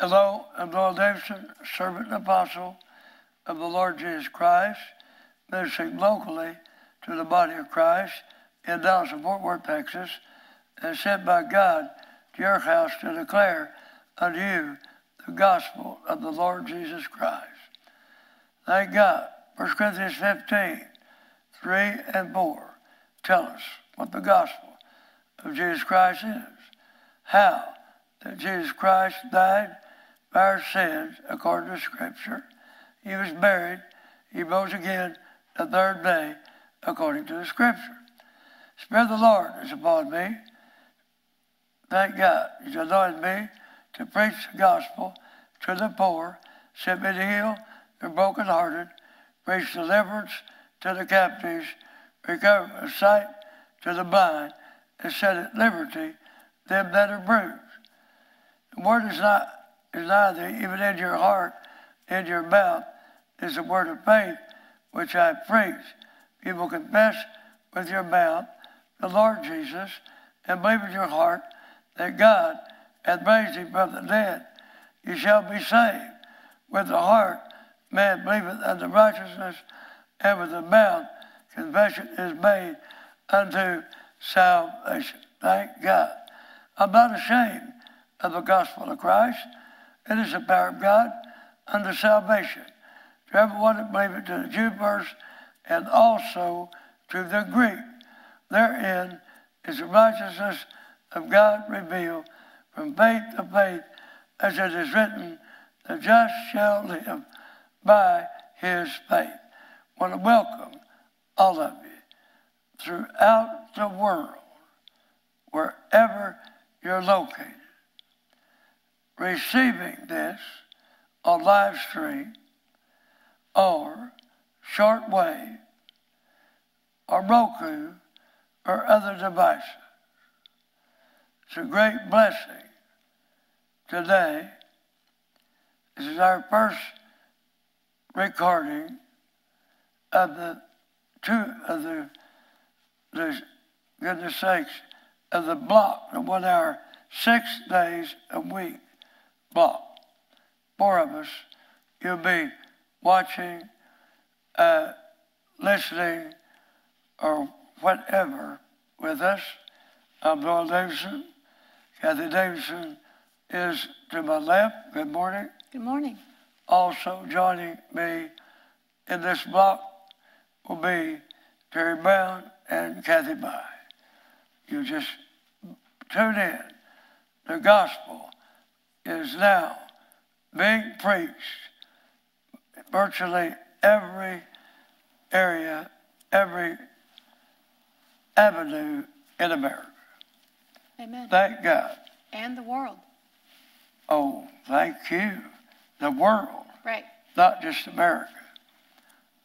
Hello, I'm Doyle Davidson, servant and apostle of the Lord Jesus Christ, ministering locally to the body of Christ in Dallas and Fort Worth, Texas, and sent by God to your house to declare unto you the gospel of the Lord Jesus Christ. Thank God. 1 Corinthians 15, 3 and 4 tell us what the gospel of Jesus Christ is. How that Jesus Christ died for our sins according to Scripture. He was buried. He rose again the third day according to the Scripture. The Spirit of the Lord is upon me. Thank God. He's anointed me to preach the gospel to the poor, sent me to heal the brokenhearted, preach deliverance to the captives, recovery of sight to the blind, and set at liberty them that are bruised. The word is neither even in your heart, in your mouth, is the word of faith which I preach. You will confess with your mouth the Lord Jesus and believe in your heart that God hath raised him from the dead. You shall be saved. With the heart man believeth unto righteousness, and with the mouth confession is made unto salvation. Thank God. I'm not ashamed of the gospel of Christ. It is the power of God unto salvation to everyone that believeth, to the Jew first, and also to the Greek. Therein is the righteousness of God revealed from faith to faith, as it is written, the just shall live by his faith. I want to welcome all of you throughout the world, wherever you're located, receiving this on live stream or shortwave or Roku or other devices. It's a great blessing. Today, this is our first recording of the block, the 1 hour, 6 days a week block. 4 of us, you'll be watching, listening, or whatever with us. I'm Doyle Davidson. Kathy Davidson is to my left. Good morning. Good morning. Also joining me in this block will be Terry Brown and Kathy By. You just tune in. The gospel is now being preached virtually every area, every avenue in America. Amen. Thank God. And the world. Oh, thank you. The world. Right. Not just America.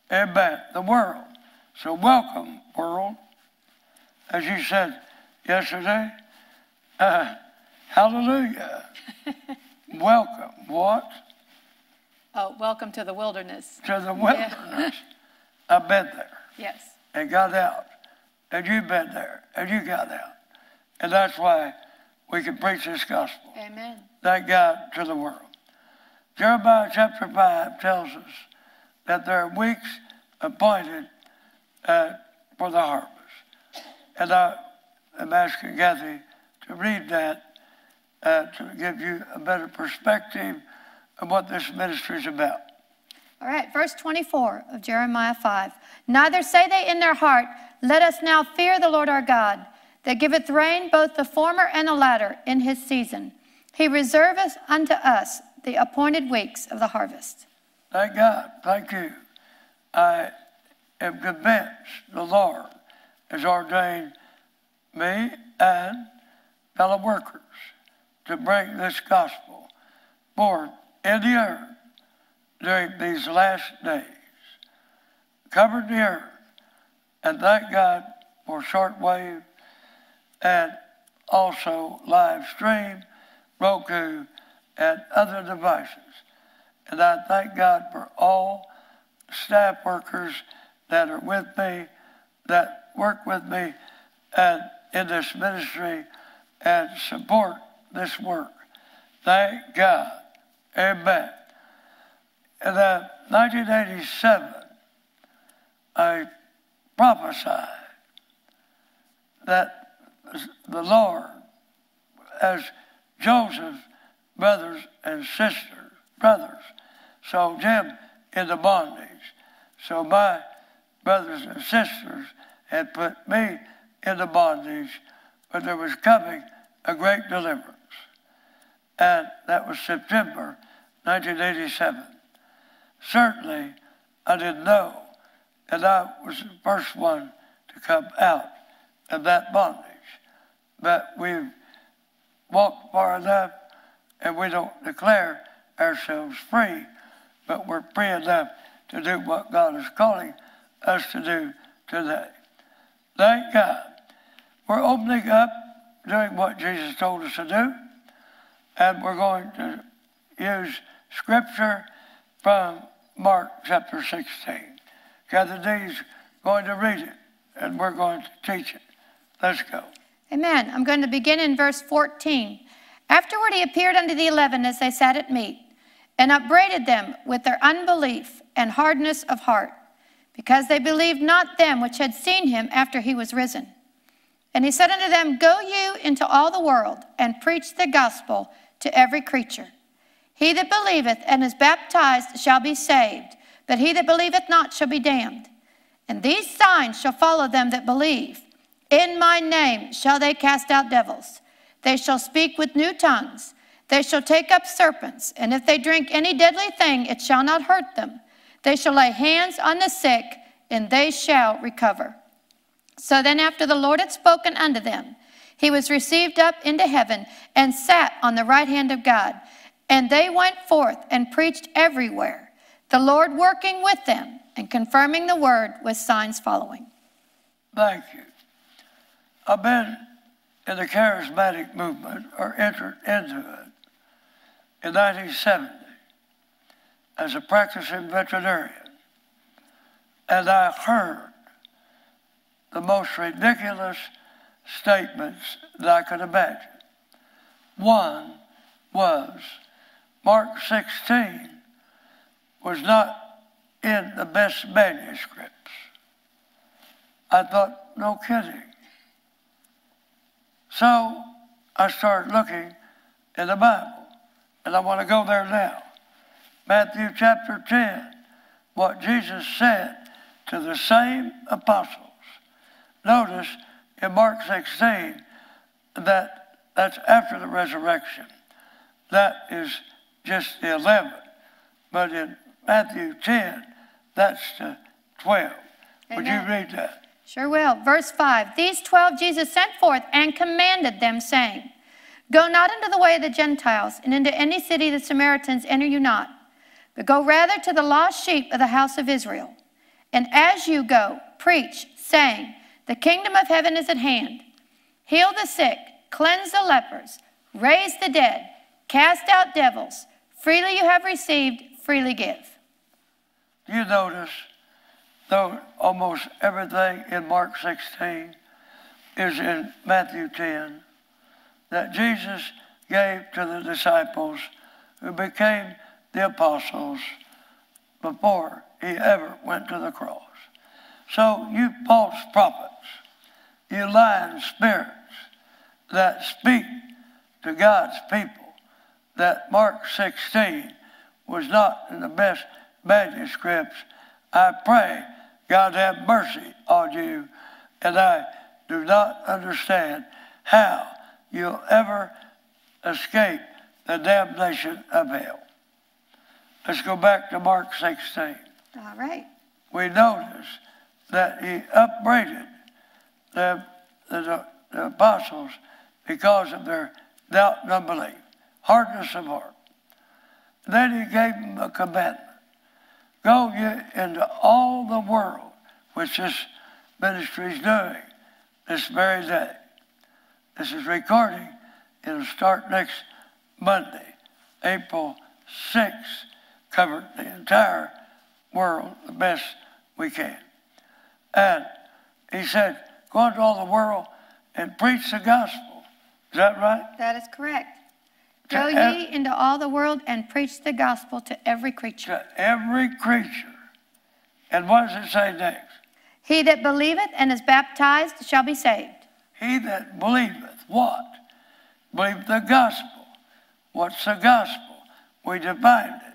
Amen. The world. So welcome, world. As you said yesterday, hallelujah. Welcome. What? Oh, welcome to the wilderness. To the wilderness. Yeah. I've been there. Yes. And got out. And you've been there. And you got out. And that's why we can preach this gospel. Amen. Thank God to the world. Jeremiah chapter 5 tells us that there are weeks appointed for the harvest. And I am asking Kathy to read that to give you a better perspective of what this ministry is about. All right, verse 24 of Jeremiah 5. Neither say they in their heart, let us now fear the Lord our God, that giveth rain both the former and the latter in his season. He reserveth unto us the appointed weeks of the harvest. Thank God. Thank you. I am convinced the Lord has ordained me and fellow workers to bring this gospel forth in the earth during these last days. Covered the earth, and thank God for shortwave and also live stream, Roku, and other devices. And I thank God for all staff workers that are with me, that work with me and in this ministry and support this work. Thank God Amen. In 1987, I prophesied that the Lord, as Joseph's brothers and sisters, sold him into bondage. So my brothers and sisters had put me into bondage, but there was coming a great deliverance. And that was September 1987. Certainly, I didn't know that I was the first one to come out of that bondage. But we've walked far enough, and we don't declare ourselves free, but we're free enough to do what God is calling us to do today. Thank God. We're opening up, doing what Jesus told us to do, and we're going to use Scripture from Mark chapter 16. Kathy D's going to read it, and we're going to teach it. Let's go. Amen. I'm going to begin in verse 14. Afterward he appeared unto the 11 as they sat at meat, and upbraided them with their unbelief and hardness of heart, because they believed not them which had seen him after he was risen. And he said unto them, Go you into all the world, and preach the gospel to every creature. He that believeth and is baptized shall be saved, but he that believeth not shall be damned. And these signs shall follow them that believe. In my name shall they cast out devils. They shall speak with new tongues. They shall take up serpents, and if they drink any deadly thing, it shall not hurt them. They shall lay hands on the sick, and they shall recover. So then after the Lord had spoken unto them, he was received up into heaven and sat on the right hand of God. And they went forth and preached everywhere, the Lord working with them and confirming the word with signs following. Thank you. I've been in the charismatic movement, or entered into it, in 1970 as a practicing veterinarian. And I heard the most ridiculous statements that I could imagine. One was, Mark 16 was not in the best manuscripts. I thought, no kidding. So I started looking in the Bible, and I want to go there now. Matthew chapter 10, what Jesus said to the same apostles. Notice in Mark 16 that that's after the resurrection. That is just the 11. But in Matthew 10, that's the 12. Amen. Would you read that? Sure will. Verse 5, These 12 Jesus sent forth and commanded them, saying, Go not into the way of the Gentiles, and into any city the Samaritans enter you not, but go rather to the lost sheep of the house of Israel. And as you go, preach, saying, The kingdom of heaven is at hand. Heal the sick, cleanse the lepers, raise the dead, cast out devils. Freely you have received, freely give. Do you notice, though almost everything in Mark 16 is in Matthew 10, that Jesus gave to the disciples who became the apostles before he ever went to the cross? So you false prophets, you lying spirits that speak to God's people, that Mark 16 was not in the best manuscripts. I pray God have mercy on you, and I do not understand how you'll ever escape the damnation of hell. Let's go back to Mark 16. All right. We notice that he upbraided the apostles because of their doubt and unbelief. Hardness of heart. Then he gave them a commandment. Go ye into all the world, which this ministry is doing this very day. This is recording. It'll start next Monday, April 6th, cover the entire world the best we can. And he said, go into all the world and preach the gospel. Is that right? That is correct. Go ye into all the world and preach the gospel to every creature. To every creature. And what does it say next? He that believeth and is baptized shall be saved. He that believeth what? Believe the gospel. What's the gospel? We defined it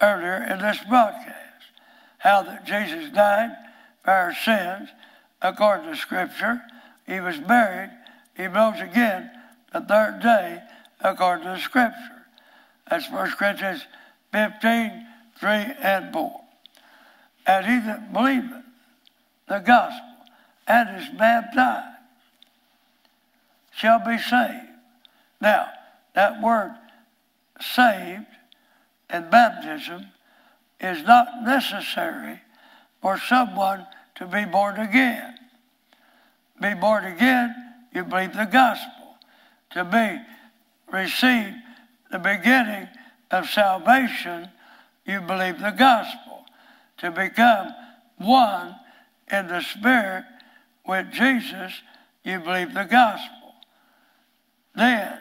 earlier in this broadcast. How that Jesus died for our sins according to Scripture. He was buried. He rose again the third day according to Scripture. That's 1 Corinthians 15, 3 and 4. And he that believeth the gospel and is baptized shall be saved. Now, that word saved in baptism is not necessary for someone to be born again. Be born again, you believe the gospel. To be received the beginning of salvation, you believe the gospel. To become one in the Spirit with Jesus, you believe the gospel. Then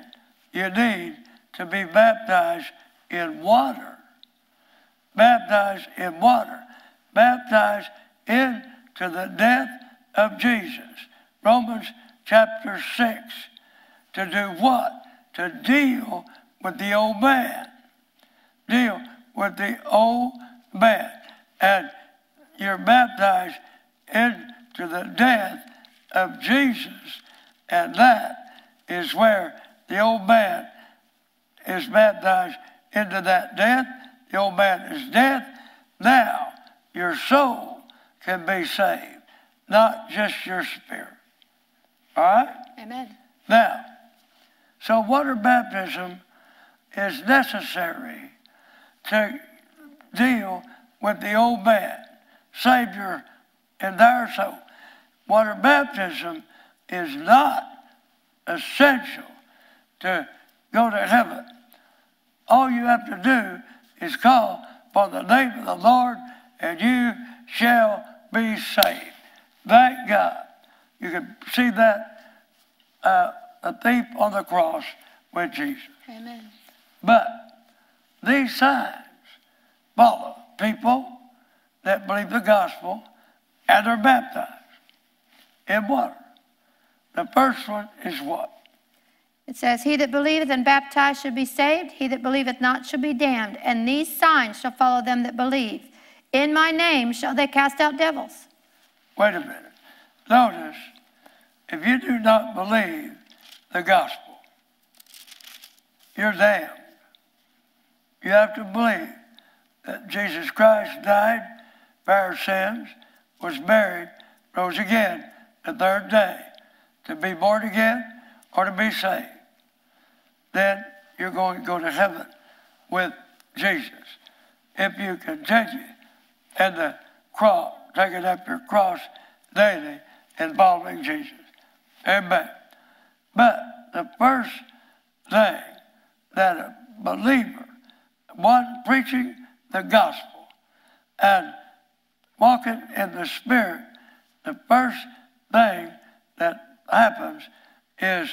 you need to be baptized in water. Baptized in water. Baptized into the death of Jesus. Romans chapter 6. To do what? To deal with the old man. Deal with the old man. And you're baptized into the death of Jesus. And that is where the old man is baptized into that death. The old man is dead. Now your soul can be saved, not just your spirit. All right? Amen. Now, so water baptism is necessary to deal with the old man, Savior in their soul. Water baptism is not essential to go to heaven. All you have to do is call for the name of the Lord and you shall be saved. Thank God. You can see that a thief on the cross with Jesus. Amen. But these signs follow people that believe the gospel and are baptized in water. The first one is what? It says, he that believeth and baptized shall be saved, he that believeth not shall be damned, and these signs shall follow them that believe. In my name shall they cast out devils. Wait a minute. Notice, if you do not believe the gospel, you're damned. You have to believe that Jesus Christ died for our sins, was buried, rose again the third day. To be born again, or to be saved, then you're going to go to heaven with Jesus. If you continue in the cross, taking up your cross daily and following Jesus. Amen. But the first thing that a believer, one preaching the gospel and walking in the Spirit, the first thing that happens is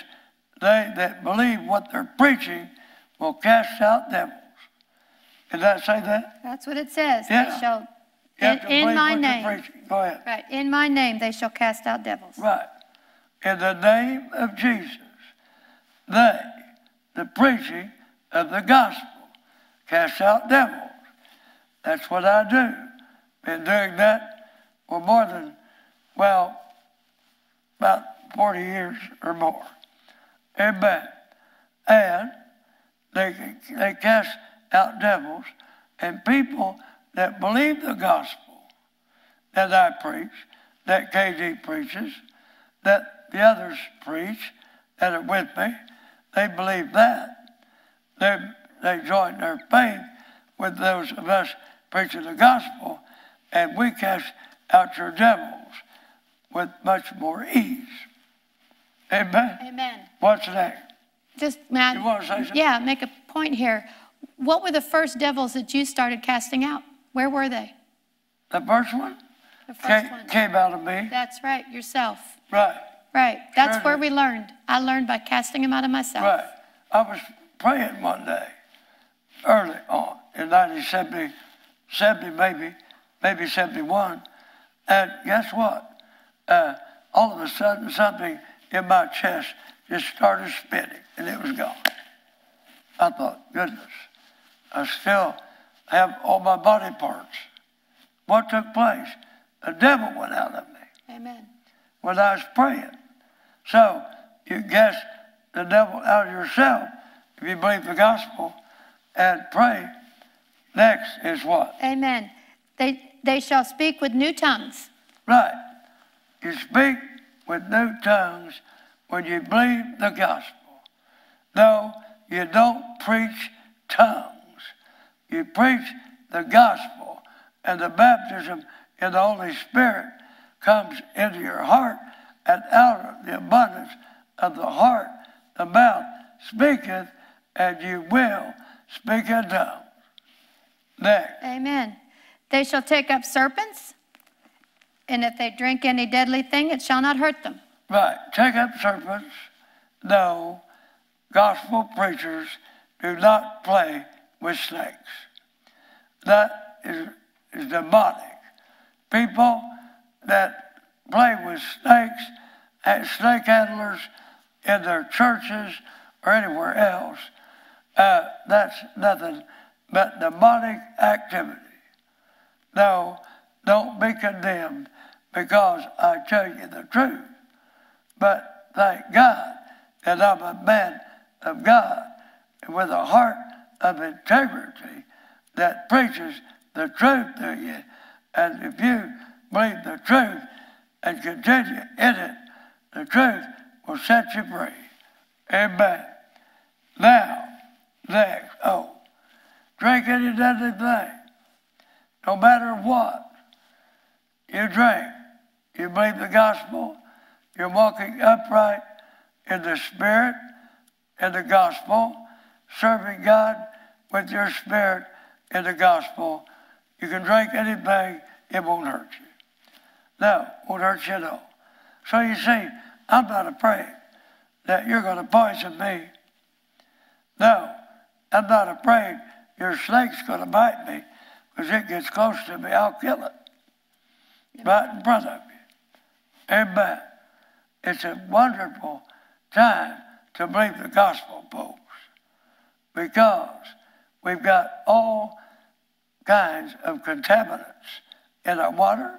they that believe what they're preaching will cast out devils. Did that say that? That's what it says. Yeah. They shall, in my name. Go ahead. Right. In my name they shall cast out devils. Right. In the name of Jesus, they, the preaching of the gospel, cast out devils. That's what I do. Been doing that for more than, well, about 40 years or more. Amen. And they cast out devils, and people that believe the gospel that I preach, that KD preaches, that the others preach, that are with me, they believe that. They join their faith with those of us preaching the gospel, and we cast out your devils with much more ease. Amen. Amen. What's that? Just, man. You want to say something? Yeah, make a point here. What were the first devils that you started casting out? Where were they? The first one? The first one. Came out of me. That's right, yourself. Right. Right. That's where we learned. I learned by casting them out of myself. Right. I was praying one day, early on, in 1970, maybe 71, and guess what? All of a sudden, something in my chest just started spinning, and it was gone. I thought, goodness, I still have all my body parts. What took place? The devil went out of me. Amen. When I was praying. So you cast the devil out of yourself if you believe the gospel and pray. Next is what? Amen. They shall speak with new tongues. Right. You speak with new tongues when you believe the gospel. No, you don't preach tongues. You preach the gospel, and the baptism in the Holy Spirit comes into your heart, and out of the abundance of the heart, the mouth speaketh, and you will speak in tongues. Next. Amen. They shall take up serpents, and if they drink any deadly thing, it shall not hurt them. Right. Take up serpents. No, gospel preachers do not play with snakes. That is demonic. People that play with snakes, and snake handlers in their churches or anywhere else, that's nothing but demonic activity. No, don't be condemned, because I tell you the truth. But thank God that I'm a man of God and with a heart of integrity that preaches the truth to you. And if you believe the truth and continue in it, the truth will set you free. Amen. Now, next, drink any deadly thing. No matter what you drink, you believe the gospel, you're walking upright in the Spirit, in the gospel, serving God with your spirit in the gospel. You can drink anything, it won't hurt you. No, it won't hurt you at all. So you see, I'm not afraid that you're going to poison me. No, I'm not afraid your snake's going to bite me, because it gets close to me, I'll kill it. Amen. Right in front of you. Amen. It's a wonderful time to believe the gospel, folks, because we've got all kinds of contaminants in our water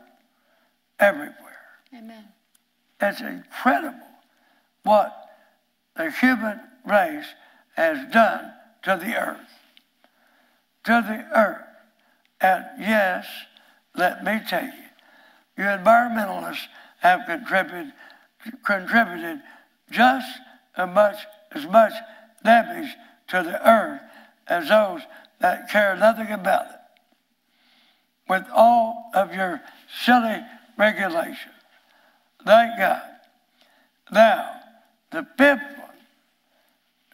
everywhere. Amen. It's incredible what the human race has done to the earth. To the earth. And yes, let me tell you, you environmentalists have contributed just as much damage to the earth as those that care nothing about it. With all of your silly regulations. Thank God. Now, the fifth one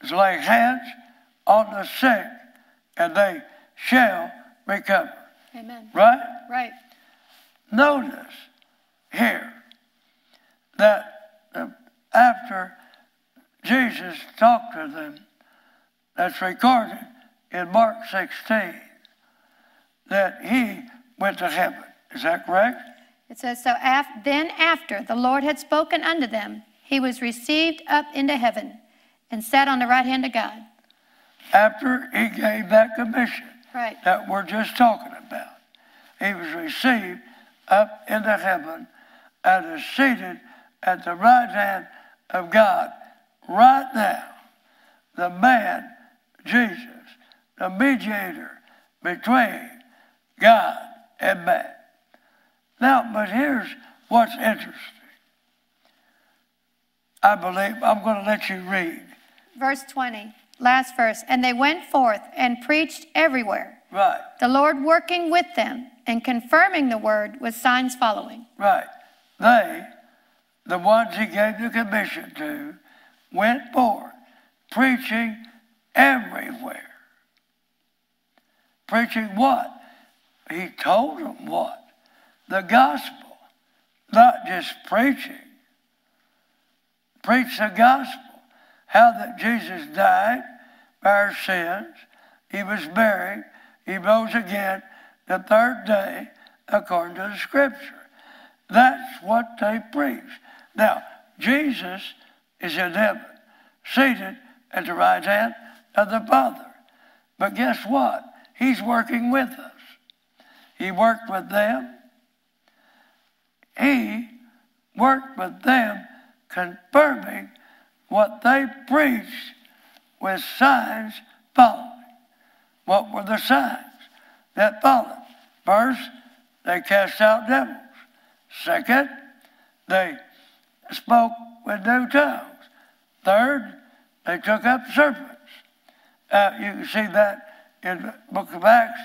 is lay hands on the sick, and they shall recover. Amen. Right? Right. Notice here that after Jesus talked to them, that's recorded in Mark 16, that he went to heaven. Is that correct? It says, so then after the Lord had spoken unto them, he was received up into heaven and sat on the right hand of God. After he gave that commission. Right. That we're just talking about. He was received up into heaven and is seated at the right hand of God right now. The man, Jesus, the mediator between God and man. Now, but here's what's interesting. I believe, I'm going to let you read. Verse 20. Last verse, and they went forth and preached everywhere. Right. The Lord working with them and confirming the word with signs following. Right. They, the ones he gave the commission to, went forth preaching everywhere. Preaching what? He told them what? The gospel. Not just preaching. Preach the gospel. How that Jesus died, our sins. He was buried. He rose again the third day according to the Scripture. That's what they preach. Now, Jesus is in heaven, seated at the right hand of the Father. But guess what? He's working with us. He worked with them. He worked with them, confirming what they preached with signs following. What were the signs that followed? First, they cast out devils. Second, they spoke with new tongues. Third, they took up serpents. You can see that in the book of Acts,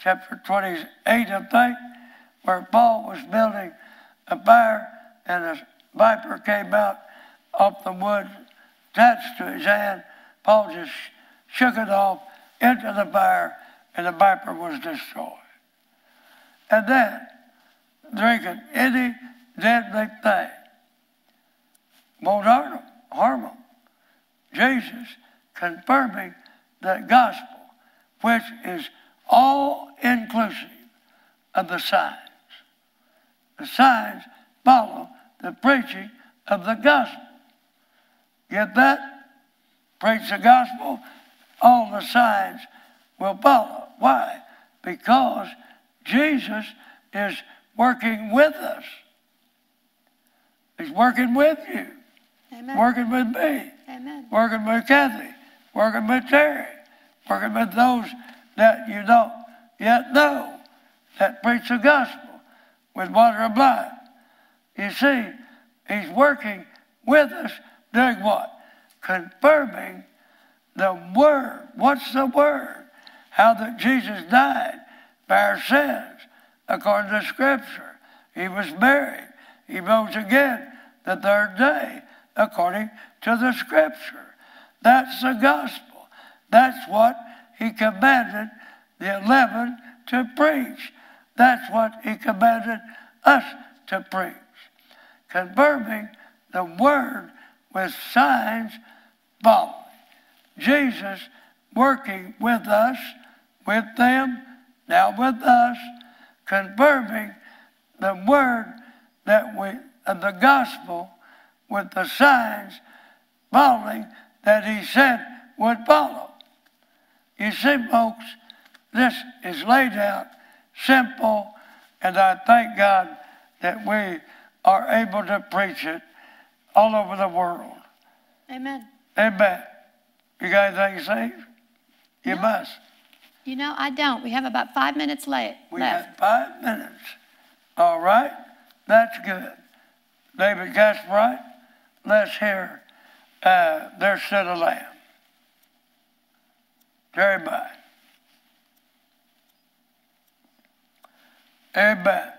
chapter 28, I think, where Paul was building a fire and a viper came out of the wood attached to his hand. Paul just shook it off into the fire, and the viper was destroyed. And then, drinking any deadly thing won't harm them. Jesus confirming the gospel, which is all inclusive of the signs. The signs follow the preaching of the gospel. Get that? Preach the gospel, all the signs will follow. Why? Because Jesus is working with us. He's working with you. Amen. Working with me. Amen. Working with Kathy. Working with Terry. Working with those that you don't yet know that preach the gospel with Water of Life. You see, he's working with us doing what? Confirming the word. What's the word? How that Jesus died by our sins according to Scripture. He was buried. He rose again the third day according to the Scripture. That's the gospel. That's what he commanded the 11 to preach. That's what he commanded us to preach. Confirming the word with signs following. Jesus working with us, with them, now with us, confirming the word that the gospel with the signs following that he said would follow. You see, folks, this is laid out simple, and I thank God that we are able to preach it all over the world. Amen. Amen. You got anything to say? You must. You know, I don't. We have about 5 minutes left. We have 5 minutes. All right. That's good. David Gaspar, right? Let's hear There Stood a Lamb. Terry Brown. Amen.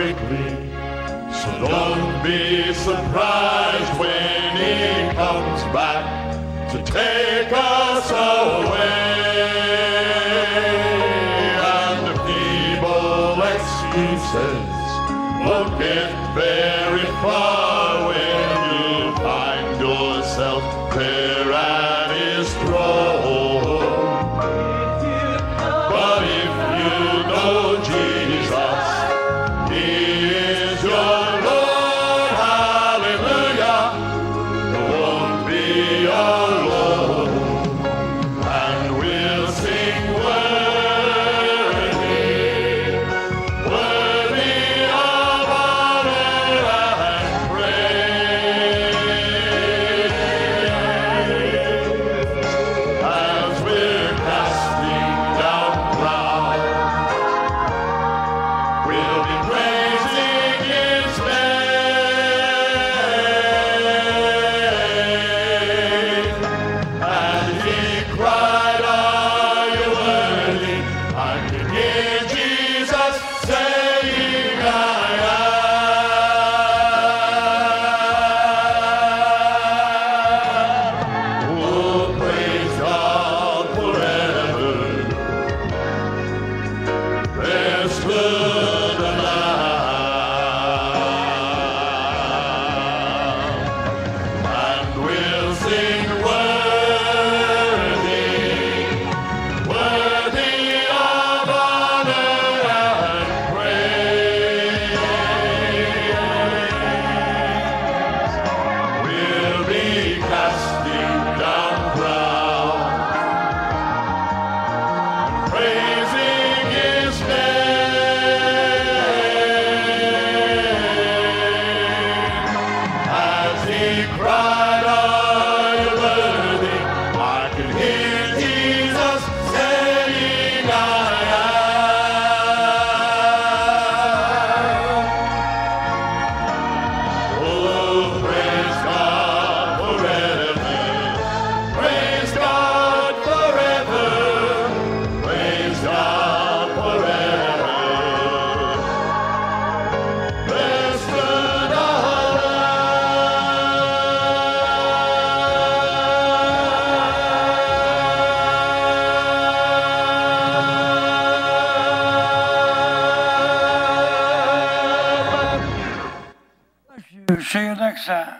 quickly, so don't be surprised when he comes back to take us away. And the feeble excuses won't get very far when you find yourself there at his throne. See you next time.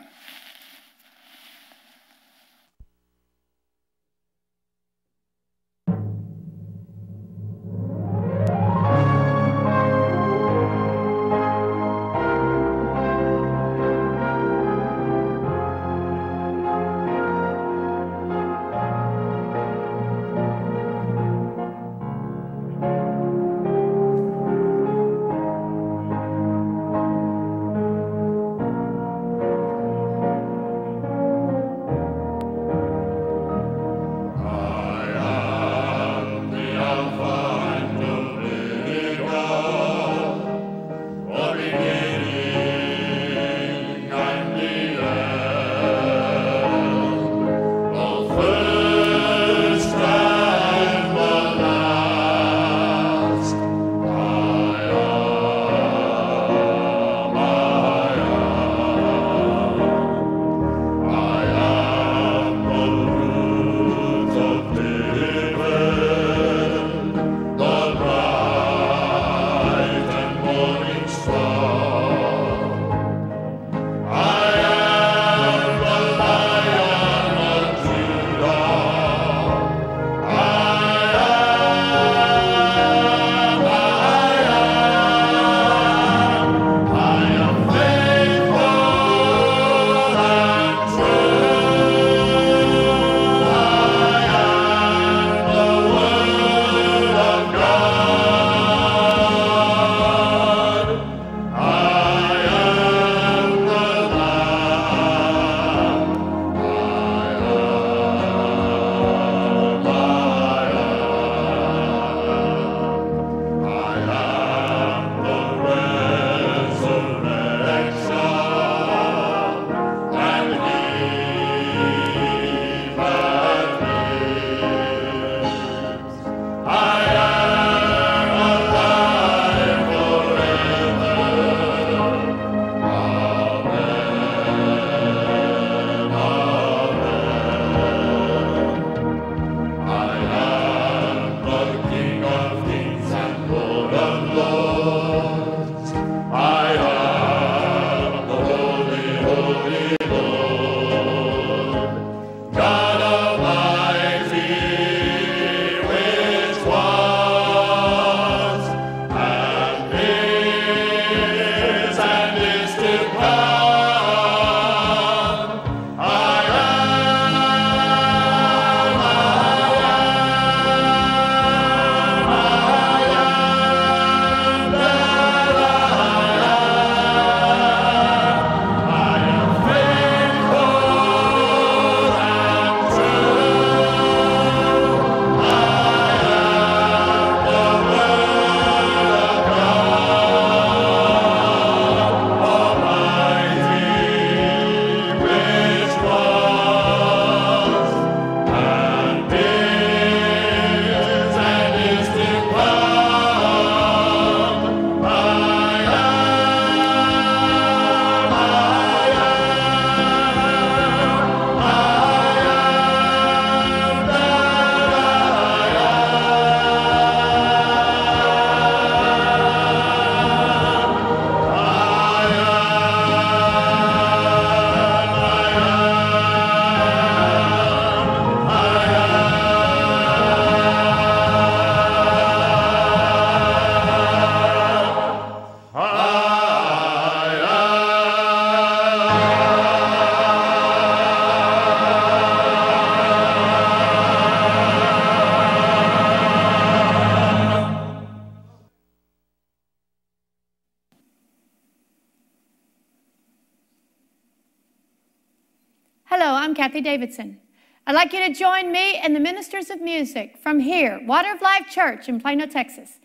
Hello, I'm Kathy Davidson. I'd like you to join me and the ministers of music from here, Water of Life Church in Plano, Texas,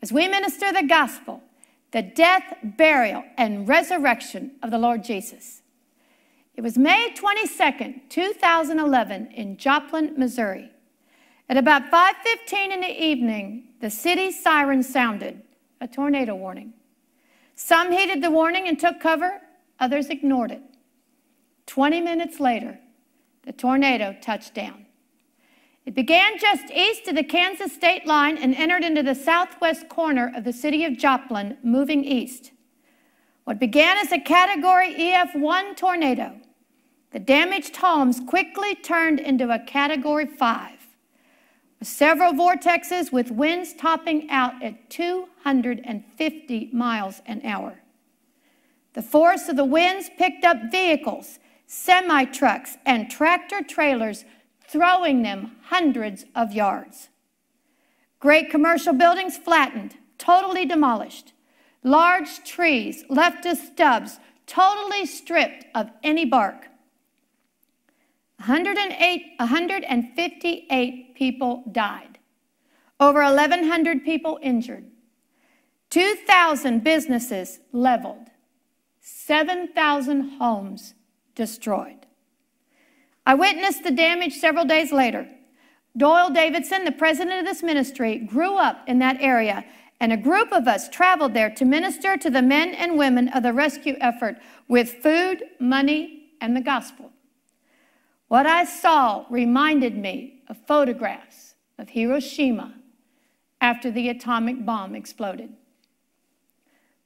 as we minister the gospel, the death, burial, and resurrection of the Lord Jesus. It was May 22nd, 2011 in Joplin, Missouri. At about 5:15 in the evening, the city siren sounded, a tornado warning. Some heeded the warning and took cover, others ignored it. 20 minutes later, the tornado touched down. It began just east of the Kansas state line and entered into the southwest corner of the city of Joplin, moving east. What began as a Category EF1 tornado, the damaged homes quickly turned into a Category 5, with several vortexes with winds topping out at 250 miles an hour. The force of the winds picked up vehicles, semi-trucks, and tractor-trailers, throwing them hundreds of yards. Great commercial buildings flattened, totally demolished. Large trees left as stubs, totally stripped of any bark. 158 people died. Over 1,100 people injured. 2,000 businesses leveled. 7,000 homes destroyed. I witnessed the damage several days later. Doyle Davidson, the president of this ministry, grew up in that area, and a group of us traveled there to minister to the men and women of the rescue effort with food, money, and the gospel. What I saw reminded me of photographs of Hiroshima after the atomic bomb exploded.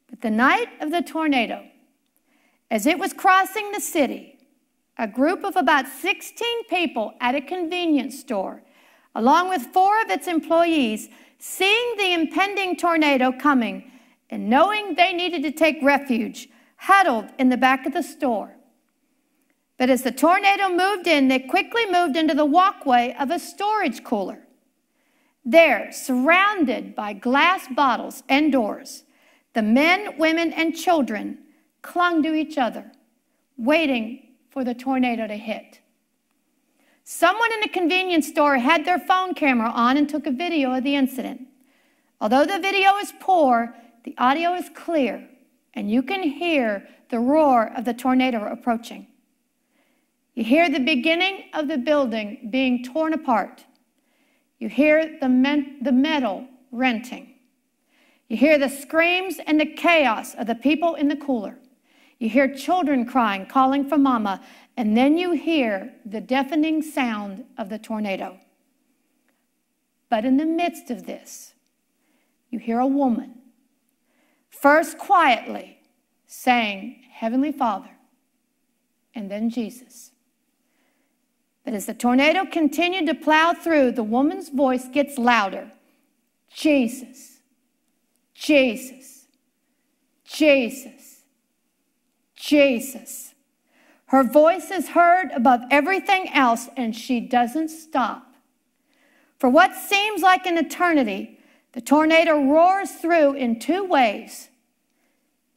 But the night of the tornado, as it was crossing the city, a group of about 16 people at a convenience store, along with 4 of its employees, seeing the impending tornado coming and knowing they needed to take refuge, huddled in the back of the store. But as the tornado moved in, they quickly moved into the walkway of a storage cooler. There, surrounded by glass bottles and doors, the men, women, and children clung to each other, waiting for the tornado to hit. Someone in a convenience store had their phone camera on and took a video of the incident. Although the video is poor, the audio is clear, and you can hear the roar of the tornado approaching. You hear the beginning of the building being torn apart. You hear the metal renting. You hear the screams and the chaos of the people in the cooler. You hear children crying, calling for mama, and then you hear the deafening sound of the tornado. But in the midst of this, you hear a woman, first quietly saying, "Heavenly Father," and then "Jesus." But as the tornado continued to plow through, the woman's voice gets louder. "Jesus, Jesus, Jesus, Jesus." Her voice is heard above everything else, and she doesn't stop. For what seems like an eternity, the tornado roars through in 2 waves.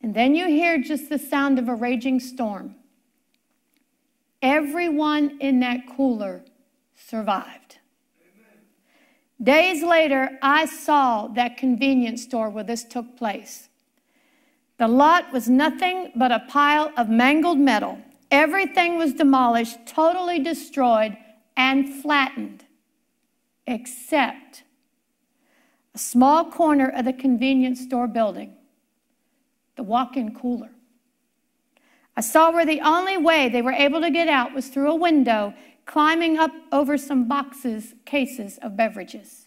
And then you hear just the sound of a raging storm. Everyone in that cooler survived. Amen. Days later, I saw that convenience store where this took place. The lot was nothing but a pile of mangled metal. Everything was demolished, totally destroyed, and flattened, except a small corner of the convenience store building, the walk-in cooler. I saw where the only way they were able to get out was through a window, climbing up over some boxes, cases of beverages.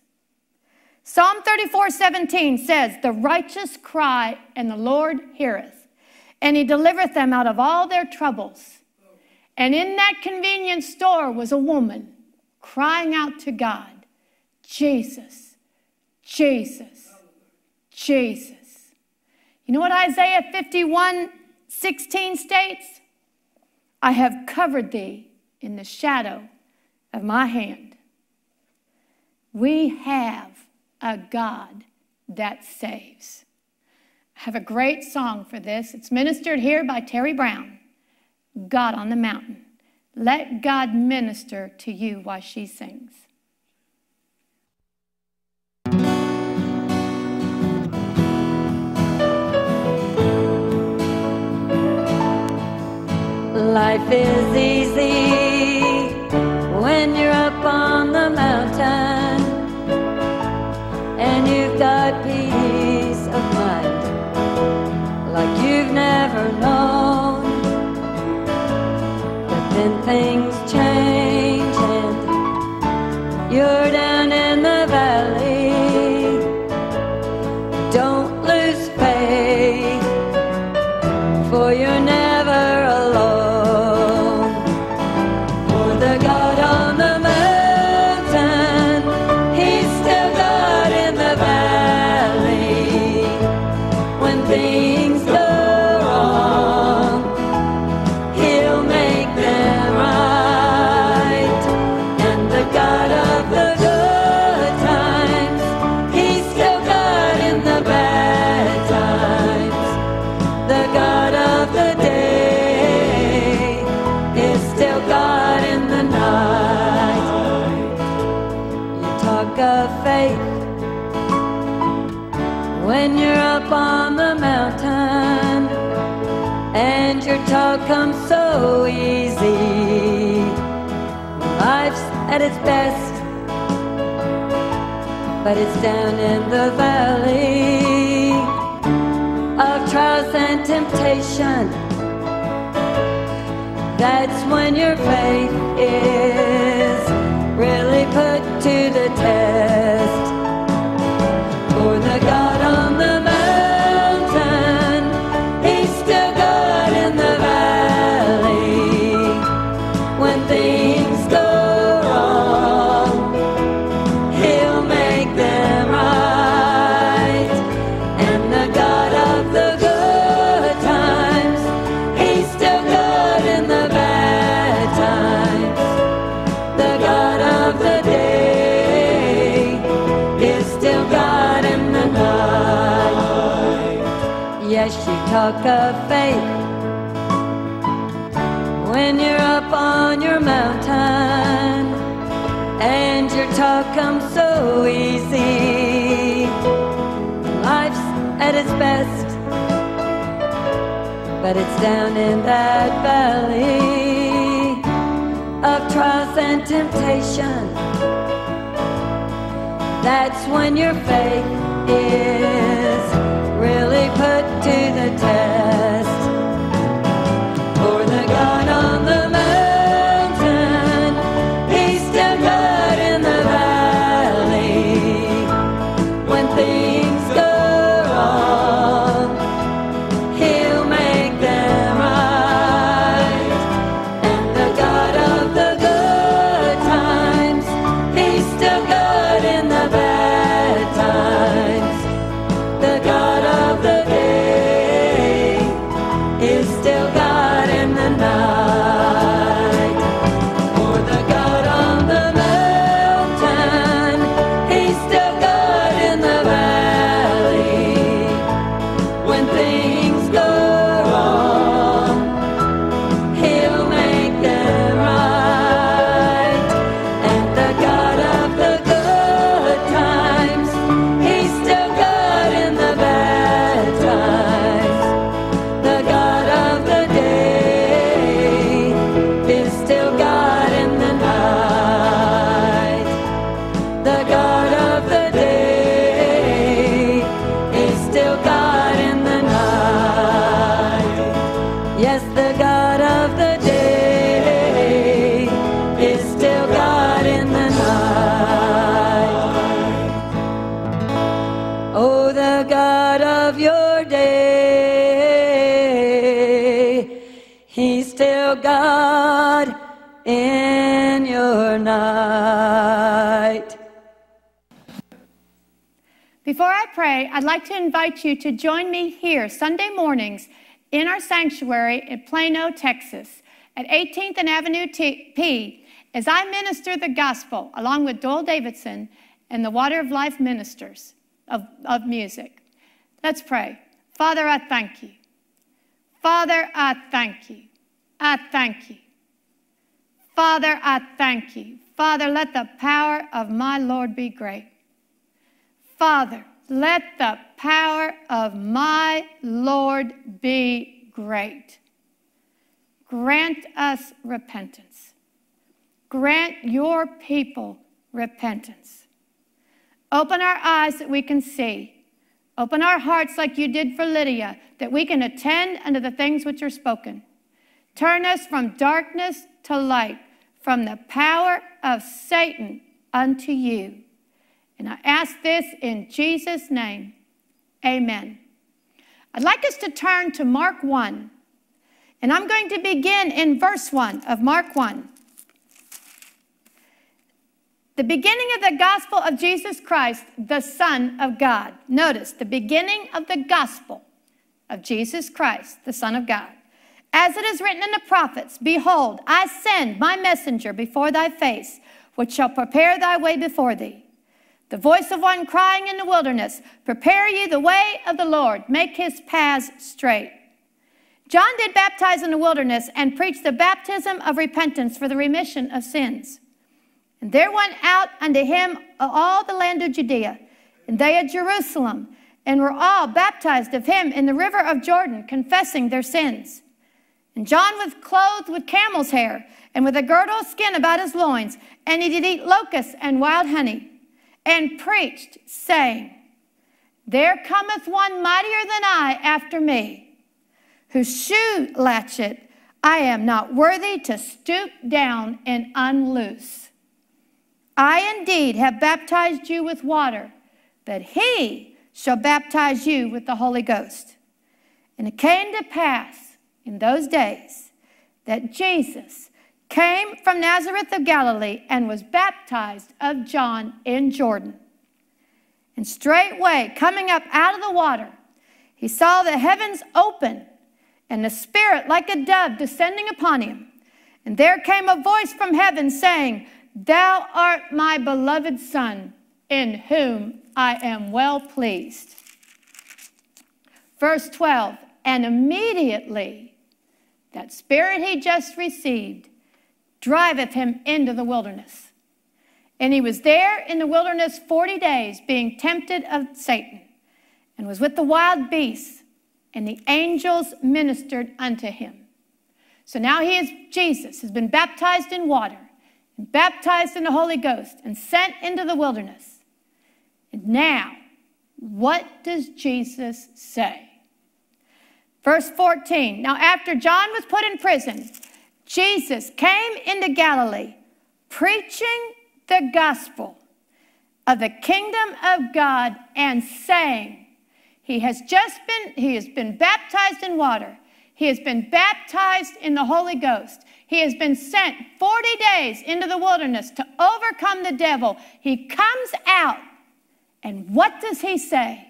Psalm 34:17 says, "The righteous cry, and the Lord heareth, and he delivereth them out of all their troubles." And in that convenience store was a woman crying out to God, "Jesus, Jesus, Jesus." You know what Isaiah 51:16 states? "I have covered thee in the shadow of my hand." We have a God that saves. I have a great song for this. It's ministered here by Terry Brown, "God on the Mountain." Let God minister to you while she sings. Life is easy when you're up on the mountain and you've got peace of mind like you've never known. But then things change and you're down in the valley. Don't lose faith, for you're never alone. When you're up on the mountain and your talk comes so easy, life's at its best, but it's down in the valley of trials and temptation. That's when your faith is really put to the test. For the God on the mountain, He's still God in the valley. When things go wrong, He'll make them right. And the God of the good times, He's still God in the bad times. The God of the day is still God. Yes, you talk of faith when you're up on your mountain and your talk comes so easy. Life's at its best, but it's down in that valley of trials and temptation. That's when your faith is really put to the test. For the God on the mountain, He's still God in the valley. When things go wrong, He'll make them right. And the God of the good times, He's still God in the bad times. The God of the day is still God in the night. For the God on the mountain, He's still God in the valley. When things go wrong, He'll make them right. And the God of the good times, He's still God in the bad times. The God of the day is still God in the night. The God of the day is still God in the night. Yes, the God of the day is still God in the night. Oh, the God of your day, He's still God in your night. Before I pray, I'd like to invite you to join me here Sunday mornings in our sanctuary in Plano, Texas at 18th and Avenue P as I minister the gospel along with Doyle Davidson and the Water of Life Ministers of Music. Let's pray. Father, I thank you. Father, I thank you. I thank you. Father, I thank you. Father, let the power of my Lord be great. Father, let the power of my Lord be great. Grant us repentance. Grant your people repentance. Open our eyes that we can see. Open our hearts like you did for Lydia, that we can attend unto the things which are spoken. Turn us from darkness to light, from the power of Satan unto you. And I ask this in Jesus' name. Amen. I'd like us to turn to Mark 1. And I'm going to begin in verse 1 of Mark 1. The beginning of the gospel of Jesus Christ, the Son of God. Notice, the beginning of the gospel of Jesus Christ, the Son of God. As it is written in the prophets, behold, I send my messenger before thy face, which shall prepare thy way before thee. The voice of one crying in the wilderness, prepare ye the way of the Lord, make his paths straight. John did baptize in the wilderness and preached the baptism of repentance for the remission of sins. And there went out unto him all the land of Judea, and they at Jerusalem, and were all baptized of him in the river of Jordan, confessing their sins. And John was clothed with camel's hair, and with a girdle of skin about his loins, and he did eat locusts and wild honey, and preached, saying, there cometh one mightier than I after me, whose shoe latchet I am not worthy to stoop down and unloose. I indeed have baptized you with water, but he shall baptize you with the Holy Ghost. And it came to pass, in those days, that Jesus came from Nazareth of Galilee and was baptized of John in Jordan. And straightway, coming up out of the water, he saw the heavens open and the Spirit like a dove descending upon him. And there came a voice from heaven saying, thou art my beloved Son, in whom I am well pleased. Verse 12, and immediately that spirit he just received driveth him into the wilderness. And he was there in the wilderness 40 days, being tempted of Satan, and was with the wild beasts, and the angels ministered unto him. So now he is Jesus, has been baptized in water, and baptized in the Holy Ghost, and sent into the wilderness. And now, what does Jesus say? Verse 14, now after John was put in prison, Jesus came into Galilee, preaching the gospel of the kingdom of God and saying, he has been baptized in water. He has been baptized in the Holy Ghost. He has been sent 40 days into the wilderness to overcome the devil. He comes out, and what does he say?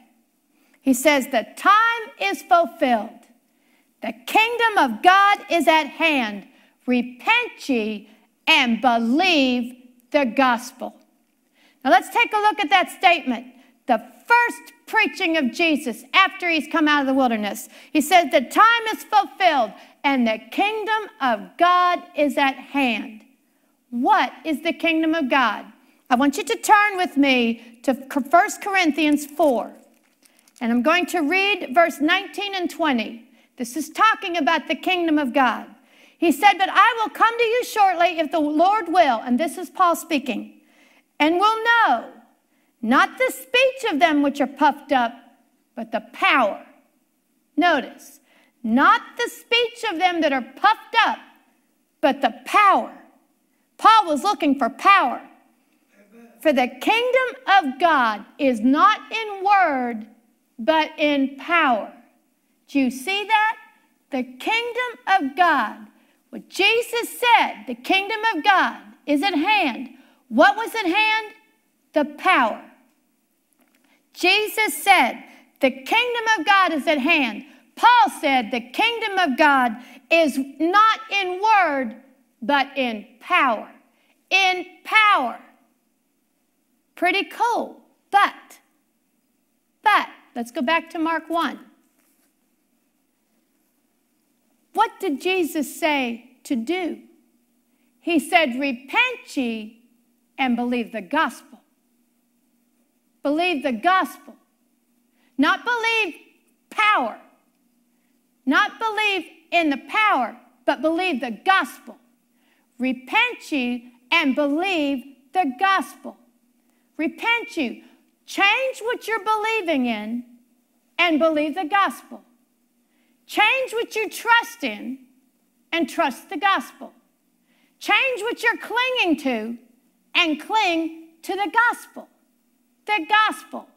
He says, the time is fulfilled. The kingdom of God is at hand. Repent ye and believe the gospel. Now let's take a look at that statement. The first preaching of Jesus after he's come out of the wilderness. He says the time is fulfilled and the kingdom of God is at hand. What is the kingdom of God? I want you to turn with me to 1 Corinthians 4. And I'm going to read verse 19 and 20. This is talking about the kingdom of God. He said, but I will come to you shortly if the Lord will, and this is Paul speaking, and will know, not the speech of them which are puffed up, but the power. Notice, not the speech of them that are puffed up, but the power. Paul was looking for power. For the kingdom of God is not in word, but in power. Do you see that? The kingdom of God. What Jesus said, the kingdom of God is at hand. What was at hand? The power. Jesus said, the kingdom of God is at hand. Paul said, the kingdom of God is not in word, but in power. In power. Pretty cool, but, let's go back to Mark 1. What did Jesus say to do? He said, repent ye and believe the gospel. Believe the gospel. Not believe power. Not believe in the power, but believe the gospel. Repent ye and believe the gospel. Repent you. Change what you're believing in and believe the gospel. Change what you trust in and trust the gospel. Change what you're clinging to and cling to the gospel. The gospel.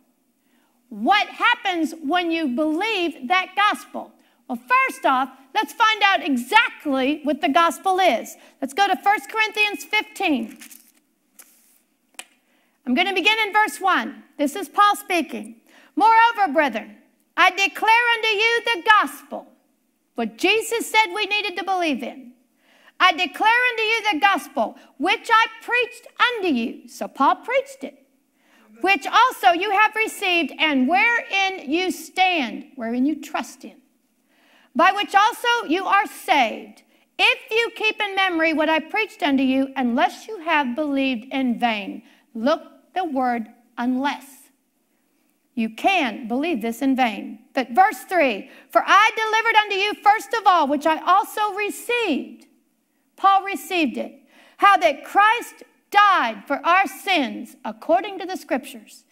What happens when you believe that gospel? Well, first off, let's find out exactly what the gospel is. Let's go to 1 Corinthians 15. I'm going to begin in verse 1. This is Paul speaking. Moreover, brethren, I declare unto you the gospel, what Jesus said we needed to believe in. I declare unto you the gospel, which I preached unto you. So Paul preached it. Which also you have received, and wherein you stand, wherein you trust in. By which also you are saved, if you keep in memory what I preached unto you, unless you have believed in vain. Look, the word unless. You can believe this in vain. But verse 3, for I delivered unto you first of all, which I also received. Paul received it. How that Christ died for our sins, according to the scriptures,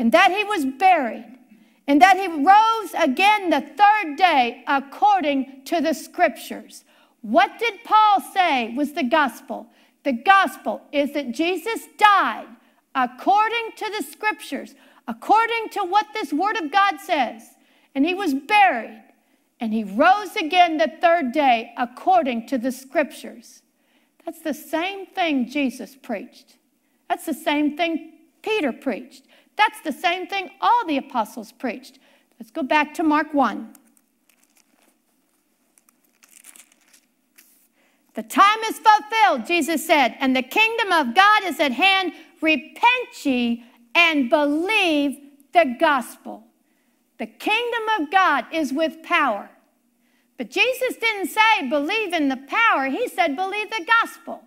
and that he was buried, and that he rose again the third day, according to the scriptures. What did Paul say was the gospel? The gospel is that Jesus died according to the scriptures, according to what this word of God says. And he was buried, and he rose again the third day according to the scriptures. That's the same thing Jesus preached. That's the same thing Peter preached. That's the same thing all the apostles preached. Let's go back to Mark 1. The time is fulfilled, Jesus said, and the kingdom of God is at hand. Repent ye and believe the gospel. The kingdom of God is with power. But Jesus didn't say believe in the power. He said believe the gospel.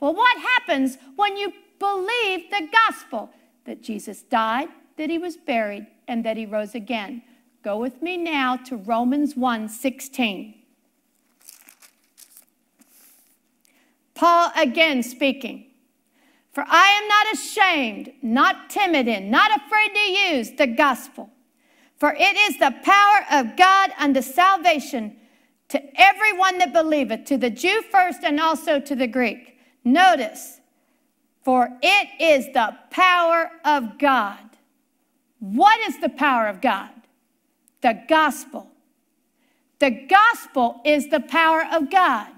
Well, what happens when you believe the gospel? That Jesus died, that he was buried, and that he rose again. Go with me now to Romans 1:16. Paul again speaking. For I am not ashamed, not timid in, not afraid to use the gospel. For it is the power of God unto salvation to everyone that believeth, to the Jew first and also to the Greek. Notice, for it is the power of God. What is the power of God? The gospel. The gospel is the power of God.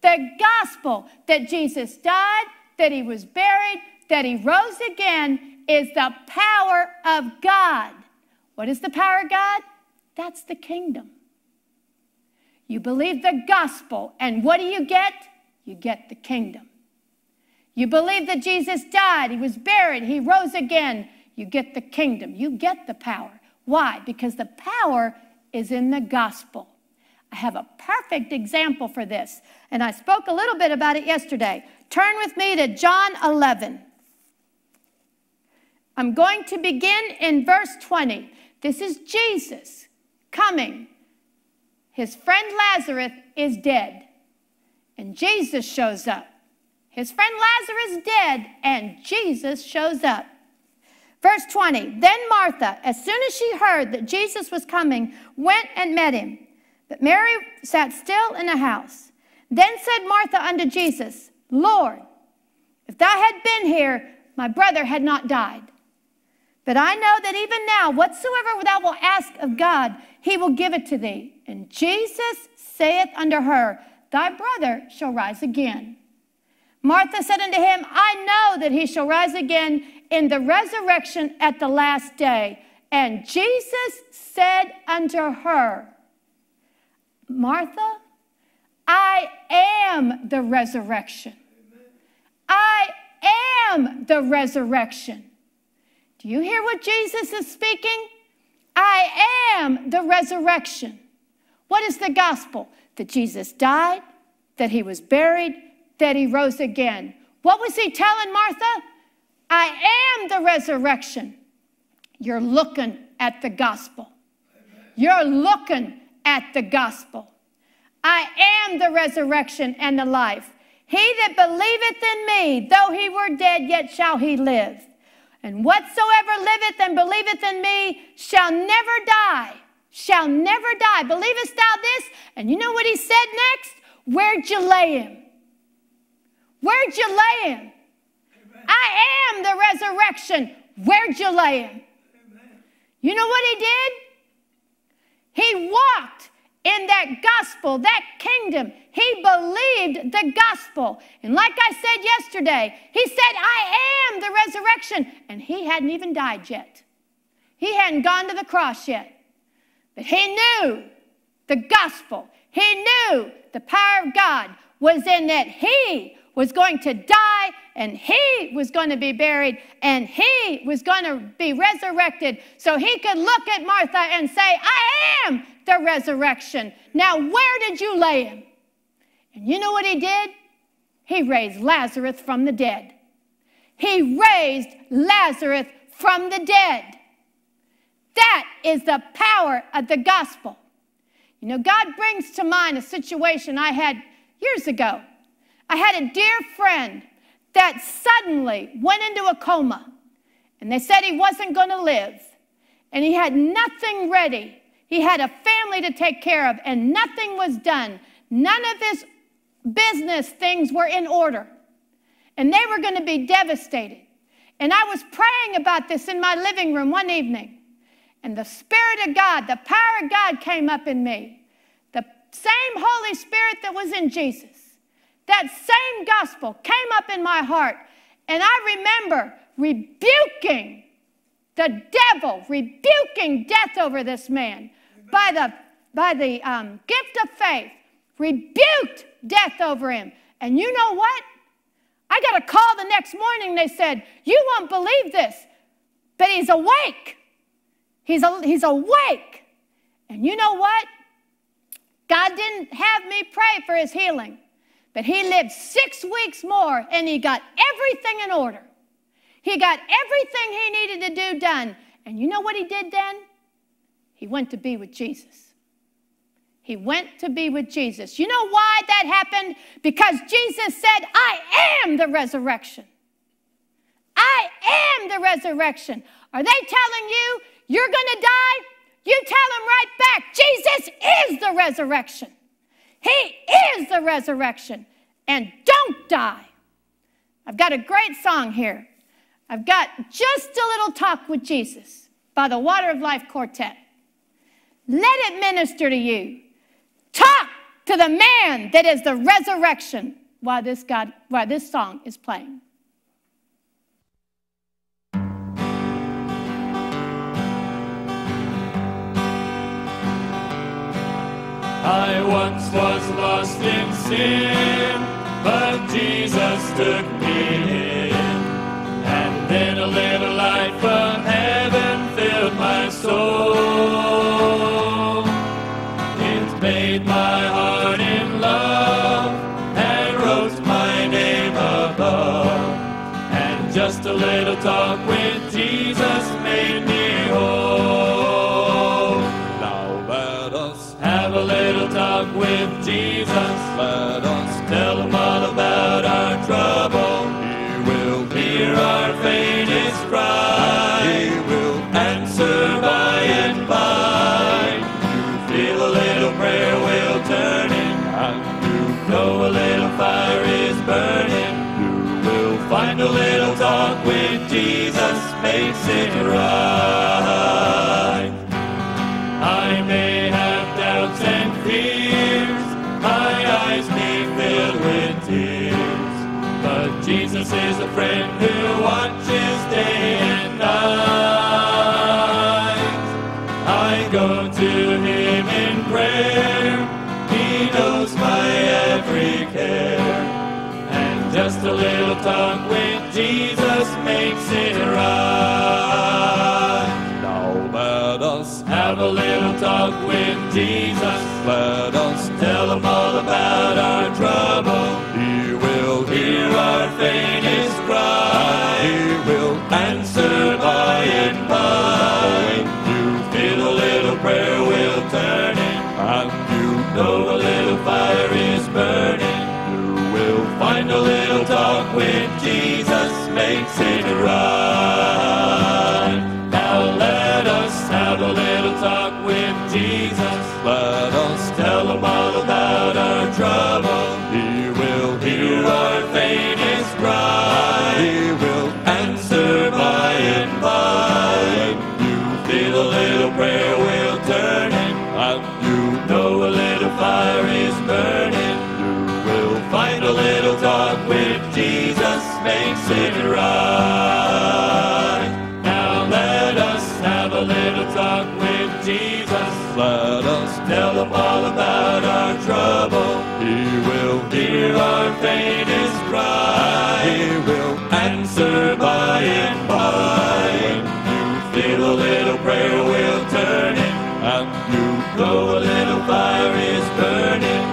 The gospel that Jesus died, that he was buried, that he rose again, is the power of God. What is the power of God? That's the kingdom. You believe the gospel, and what do you get? You get the kingdom. You believe that Jesus died, he was buried, he rose again, you get the kingdom. You get the power. Why? Because the power is in the gospel. I have a perfect example for this, and I spoke a little bit about it yesterday. Turn with me to John 11. I'm going to begin in verse 20. This is Jesus coming. His friend Lazarus is dead, and Jesus shows up. His friend Lazarus is dead, and Jesus shows up. Verse 20, then Martha, as soon as she heard that Jesus was coming, went and met him. But Mary sat still in the house. Then said Martha unto Jesus, Lord, if thou had been here, my brother had not died. But I know that even now, whatsoever thou wilt ask of God, he will give it to thee. And Jesus saith unto her, thy brother shall rise again. Martha said unto him, I know that he shall rise again in the resurrection at the last day. And Jesus said unto her, Martha, I am the resurrection. I am the resurrection. Do you hear what Jesus is speaking? I am the resurrection. What is the gospel? That Jesus died, that he was buried, that he rose again. What was he telling Martha? I am the resurrection. You're looking at the gospel. You're looking at the gospel. I am the resurrection and the life. He that believeth in me, though he were dead, yet shall he live. And whatsoever liveth and believeth in me shall never die. Shall never die. Believest thou this? And you know what he said next? Where'd you lay him? Where'd you lay him? Amen. I am the resurrection. Where'd you lay him? Amen. You know what he did? He walked in that gospel, that kingdom. He believed the gospel. And like I said yesterday, he said, I am the resurrection. And he hadn't even died yet. He hadn't gone to the cross yet. But he knew the gospel. He knew the power of God was in that he was going to die, and he was going to be buried, and he was going to be resurrected. So he could look at Martha and say, I am the resurrection. Now, where did you lay him? And you know what he did? He raised Lazarus from the dead. He raised Lazarus from the dead. That is the power of the gospel. You know, God brings to mind a situation I had years ago. I had a dear friend that suddenly went into a coma, and they said he wasn't going to live, and he had nothing ready. He had a family to take care of, and nothing was done. None of his business things were in order, and they were going to be devastated. And I was praying about this in my living room one evening, and the Spirit of God, the power of God came up in me. The same Holy Spirit that was in Jesus. That same gospel came up in my heart, and I remember rebuking the devil, rebuking death over this man. Amen. by the gift of faith, rebuked death over him. And you know what? I got a call the next morning. They said, you won't believe this, but he's awake. He's awake. And you know what? God didn't have me pray for his healing. But he lived 6 weeks more, and he got everything in order. He got everything he needed to do done. And you know what he did then? He went to be with Jesus. He went to be with Jesus. You know why that happened? Because Jesus said, I am the resurrection. I am the resurrection. Are they telling you you're going to die? You tell them right back, Jesus is the resurrection. He is the resurrection, and don't die. I've got a great song here. I've got Just a Little Talk with Jesus by the Water of Life Quartet. Let it minister to you. Talk to the man that is the resurrection while this song is playing. I once was lost in sin, but Jesus took me in, and then a little light from heaven filled my soul. It made my heart in love, and wrote my name above, and just a little talk with Jesus made me whole. With Jesus, let us tell him all about our trouble. He will hear our faintest cry. He will answer by and by. You feel a little prayer will turn in. You know a little fire is burning. You will find a little talk with Jesus makes it right. I may have doubts and fears. Jesus is a friend who watches day and night. I go to him in prayer. He knows my every care. And just a little talk with Jesus makes it right. Now let us have a little talk with Jesus. Let us tell him all about our trouble. He will know a little fire is burning. You will find a little talk with Jesus makes it right. Now let us have a little talk with Jesus. Let us tell him all about our trouble. He will hear our faintest cry. He will answer by and by. When you feel a little prayer will turn it, and you know a little fire is burning. You will find a little talk with Jesus makes it right. Now let us have a little talk with Jesus. Let us tell him all about our trouble. He will hear our faintest cry. He will answer by and by. When you feel a little prayer will turn it, and you know a little fire is burning,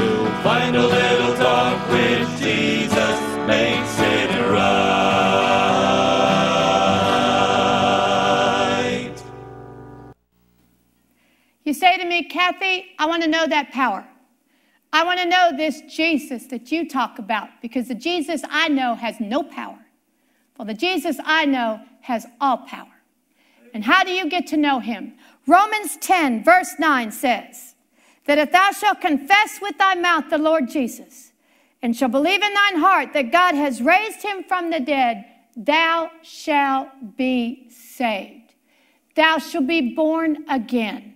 you will find a little talk with Jesus makes it right. You say to me, Kathy, I want to know that power. I want to know this Jesus that you talk about, because the Jesus I know has no power. Well, the Jesus I know has all power. And how do you get to know him? Romans 10, verse 9 says that if thou shalt confess with thy mouth the Lord Jesus and shalt believe in thine heart that God has raised him from the dead, thou shalt be saved. Thou shalt be born again.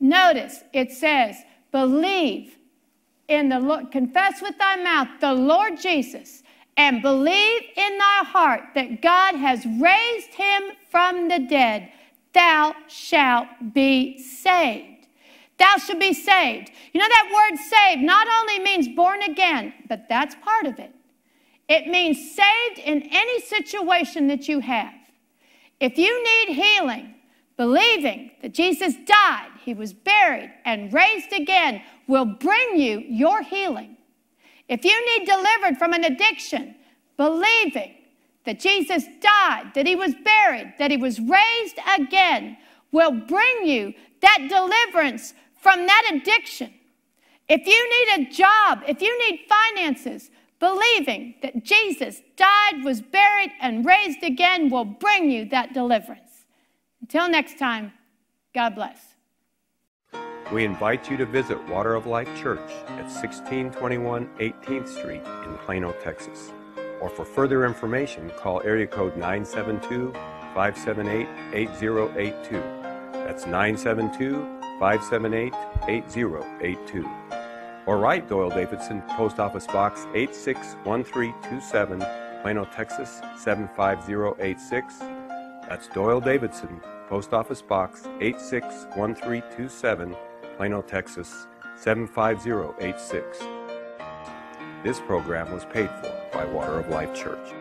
Notice it says, believe in the Lord, confess with thy mouth the Lord Jesus, and believe in thy heart that God has raised him from the dead, thou shalt be saved. Thou shalt be saved. You know that word saved not only means born again, but that's part of it. It means saved in any situation that you have. If you need healing, believing that Jesus died, he was buried, and raised again will bring you your healing. If you need delivered from an addiction, believing that Jesus died, that he was buried, that he was raised again will bring you that deliverance from that addiction. If you need a job, if you need finances, believing that Jesus died, was buried, and raised again will bring you that deliverance. Until next time, God bless. We invite you to visit Water of Life Church at 1621 18th Street in Plano, Texas. Or for further information, call area code 972-578-8082. That's 972-578-8082. Or write Doyle Davidson, Post Office Box 861327, Plano, Texas 75086. That's Doyle Davidson, Post Office Box 861327, Plano, Texas 75086. This program was paid for by Water of Life Church.